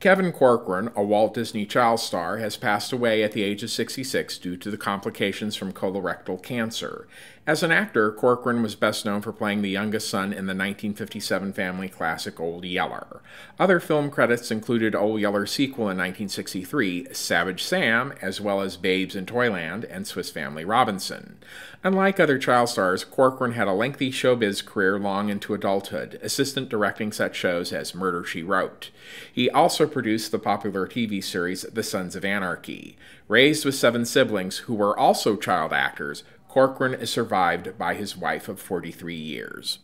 Kevin Corcoran, a Walt Disney child star, has passed away at the age of 66 due to the complications from colorectal cancer. As an actor, Corcoran was best known for playing the youngest son in the 1957 family classic Old Yeller. Other film credits included Old Yeller's sequel in 1963, Savage Sam, as well as Babes in Toyland and Swiss Family Robinson. Unlike other child stars, Corcoran had a lengthy showbiz career long into adulthood, assistant directing such shows as Murder, She Wrote. He also produced the popular TV series The Sons of Anarchy. Raised with 7 siblings who were also child actors, Corcoran is survived by his wife of 43 years.